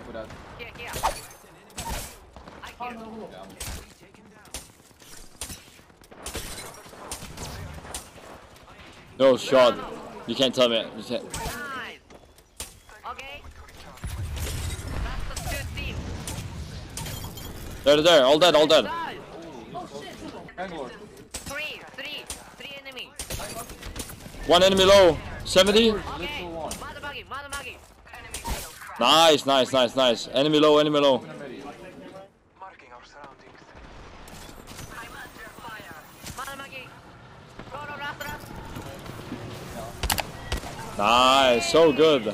cuidado. Ah, não. No shot. You can't tell me. You can't. Okay. That's the two team. There, all dead, all dead. Oh shit. Three enemies. One enemy low. 70. Okay. Mother buggy. Nice. Enemy low. Marking our surroundings. I'm under fire. Mother buggy. Go, run. Nice, so good.